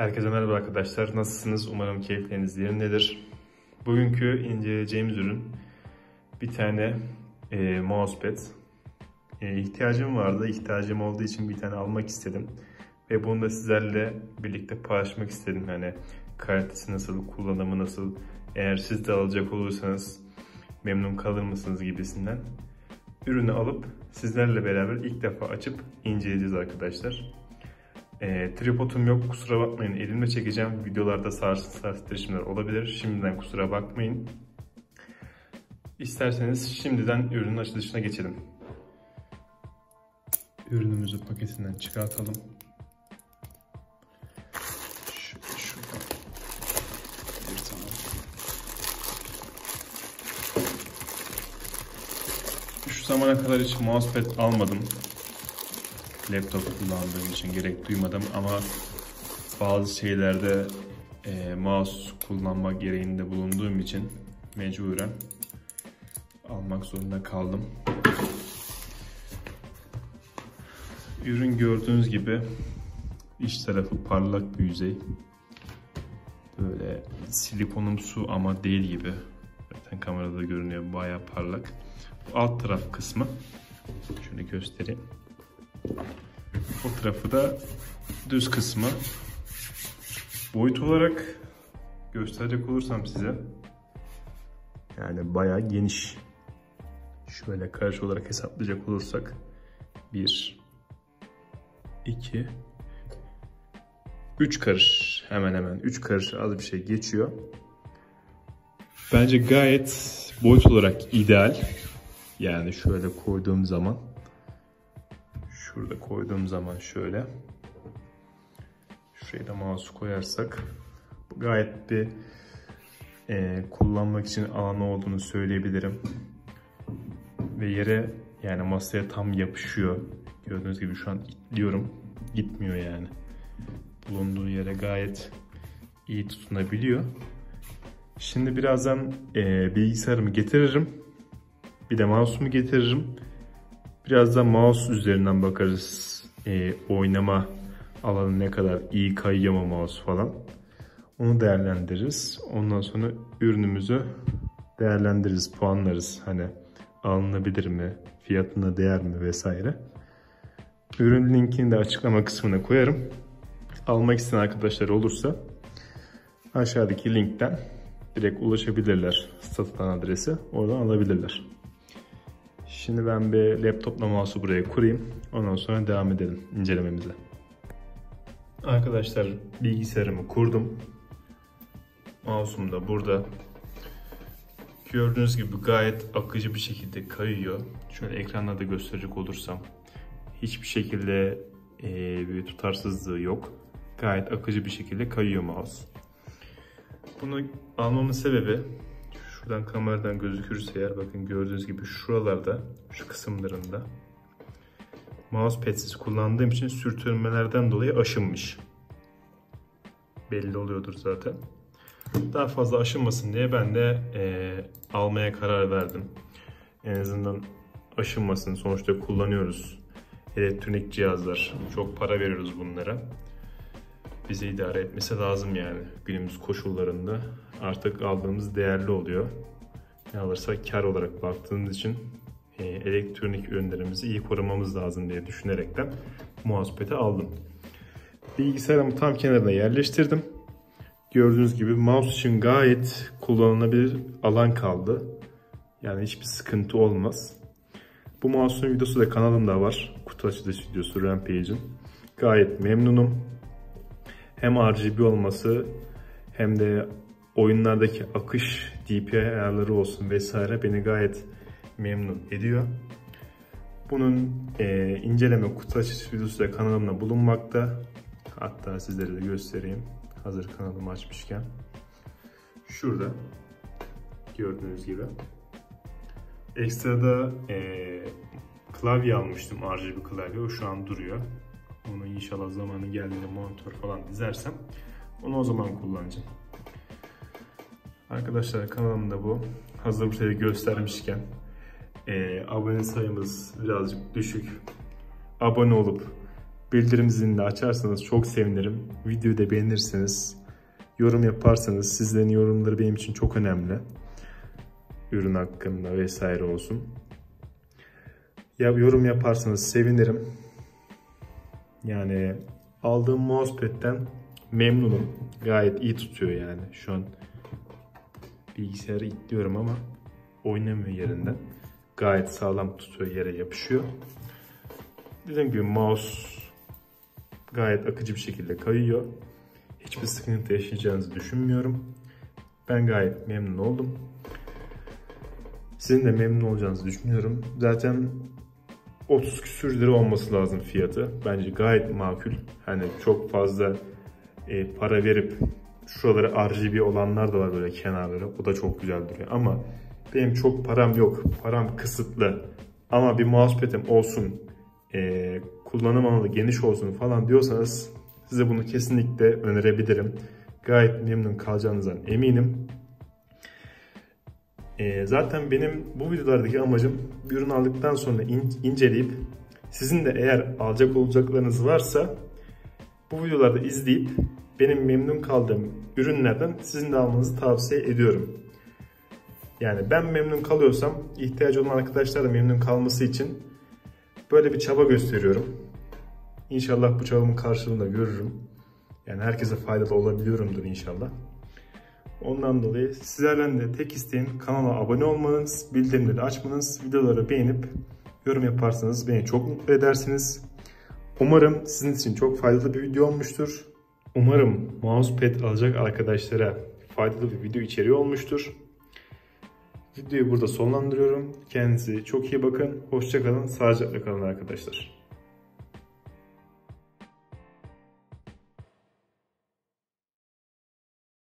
Herkese merhaba arkadaşlar. Nasılsınız? Umarım keyifleriniz yerindedir. Bugünkü inceleyeceğimiz ürün bir tane mousepad. İhtiyacım vardı. İhtiyacım olduğu için bir tane almak istedim. Ve bunu da sizlerle birlikte paylaşmak istedim. Yani kalitesi nasıl, kullanımı nasıl, eğer siz de alacak olursanız memnun kalır mısınız gibisinden. Ürünü alıp sizlerle beraber ilk defa açıp inceleyeceğiz arkadaşlar. Tripodum yok, kusura bakmayın, elimle çekeceğim. Videolarda sarsıntılar, titreşimler olabilir. Şimdiden kusura bakmayın. İsterseniz şimdiden ürünün açılışına geçelim. Ürünümüzü paketinden çıkartalım. Şu zamana kadar hiç mousepad almadım. Laptop kullandığım için gerek duymadım ama bazı şeylerde mouse kullanma gereğinde bulunduğum için mecburen almak zorunda kaldım. Ürün gördüğünüz gibi iç tarafı parlak bir yüzey. Böyle silikonumsu ama değil gibi. Zaten kamerada görünüyor, bayağı parlak. Bu alt taraf kısmı. Şöyle göstereyim. O tarafı da düz kısmı. Boyut olarak gösterecek olursam size, yani bayağı geniş. Şöyle karış olarak hesaplayacak olursak 1, 2, 3 karış, hemen hemen 3 karış az bir şey geçiyor. Bence gayet boyut olarak ideal. Yani şöyle koyduğum zaman, şurada koyduğum zaman şöyle. Şuraya da mouse'u koyarsak gayet bir kullanmak için alanı olduğunu söyleyebilirim. Ve yere, yani masaya tam yapışıyor. Gördüğünüz gibi şu an itliyorum. Gitmiyor yani. Bulunduğu yere gayet iyi tutunabiliyor. Şimdi birazdan bilgisayarımı getiririm. Bir de mouse'umu getiririm. Biraz da mouse üzerinden bakarız. Oynama alanı ne kadar iyi, kayıyor mu mouse falan. Onu değerlendiririz. Ondan sonra ürünümüzü değerlendiririz, puanlarız. Hani alınabilir mi, fiyatına değer mi vesaire. Ürün linkini de açıklama kısmına koyarım. Almak isteyen arkadaşlar olursa aşağıdaki linkten direkt ulaşabilirler. Satılan adresi, oradan alabilirler. Şimdi ben bir laptopla mouse'u buraya kurayım. Ondan sonra devam edelim incelememize. Arkadaşlar bilgisayarımı kurdum. Mouse'um da burada. Gördüğünüz gibi gayet akıcı bir şekilde kayıyor. Şöyle ekranla da gösterecek olursam. Hiçbir şekilde bir tutarsızlığı yok. Gayet akıcı bir şekilde kayıyor mouse. Bunu almamın sebebi, şuradan kameradan gözükürse eğer, bakın gördüğünüz gibi şuralarda, şu kısımlarında mousepad'siz kullandığım için sürtünmelerden dolayı aşınmış. Belli oluyordur zaten. Daha fazla aşınmasın diye ben de almaya karar verdim. En azından aşınmasın. Sonuçta kullanıyoruz. Elektronik cihazlar. Çok para veriyoruz bunlara. Bizi idare etmesi lazım yani günümüz koşullarında. Artık aldığımız değerli oluyor. Ne alırsak kar olarak baktığımız için elektronik ürünlerimizi iyi korumamız lazım diye düşünerekten mousepad'i aldım. Bilgisayarımı tam kenarına yerleştirdim. Gördüğünüz gibi mouse için gayet kullanılabilir alan kaldı. Yani hiçbir sıkıntı olmaz. Bu mouse'un videosu da kanalımda var. Kutu açılışı videosu, Rampage'in. Gayet memnunum. Hem RGB olması hem de oyunlardaki akış, DPI ayarları olsun vesaire beni gayet memnun ediyor. Bunun inceleme kutu açılışı videosu da kanalımda bulunmakta. Hatta sizlere de göstereyim. Hazır kanalımı açmışken. Şurada gördüğünüz gibi. Ekstrada klavye almıştım, RGB klavye. O şu an duruyor. Onu inşallah zamanı geldiğinde monitör falan dizersem onu o zaman kullanacağım. Arkadaşlar kanalımda bu. Hazır bu şeyi göstermişken abone sayımız birazcık düşük. Abone olup Bildirim zilini de açarsanız çok sevinirim. Videoyu da beğenirseniz, yorum yaparsanız, sizlerin yorumları benim için çok önemli. Ürün hakkında vesaire olsun. Ya yorum yaparsanız sevinirim. Yani aldığım mousepad'den memnunum. Gayet iyi tutuyor yani. Şu an bilgisayarı itliyorum ama oynamıyor yerinden. Gayet sağlam tutuyor, yere yapışıyor. Dediğim gibi mouse gayet akıcı bir şekilde kayıyor. Hiçbir sıkıntı yaşayacağınızı düşünmüyorum. Ben gayet memnun oldum. Sizin de memnun olacağınızı düşünüyorum. Zaten 30 küsür lira olması lazım fiyatı. Bence gayet makul. Hani çok fazla para verip şuralara RGB olanlar da var böyle kenarlara. O da çok güzel duruyor ama benim çok param yok. Param kısıtlı. Ama bir mousepad'im olsun, kullanım alanı geniş olsun falan diyorsanız size bunu kesinlikle önerebilirim. Gayet memnun kalacağınızdan eminim. Zaten benim bu videolardaki amacım bir ürün aldıktan sonra inceleyip sizin de eğer alacak olacaklarınız varsa bu videolarda izleyip benim memnun kaldığım ürünlerden sizin de almanızı tavsiye ediyorum. Yani ben memnun kalıyorsam ihtiyacı olan arkadaşlar da memnun kalması için böyle bir çaba gösteriyorum. İnşallah bu çabamın karşılığını da görürüm. Yani herkese faydalı olabiliyorumdur inşallah. Ondan dolayı sizlerden de tek isteğim kanala abone olmanız, bildirimleri açmanız, videoları beğenip yorum yaparsanız beni çok mutlu edersiniz. Umarım sizin için çok faydalı bir video olmuştur. Umarım mousepad alacak arkadaşlara faydalı bir video içeriği olmuştur. Videoyu burada sonlandırıyorum. Kendinize çok iyi bakın. Hoşça kalın. Sağlıcakla kalın arkadaşlar.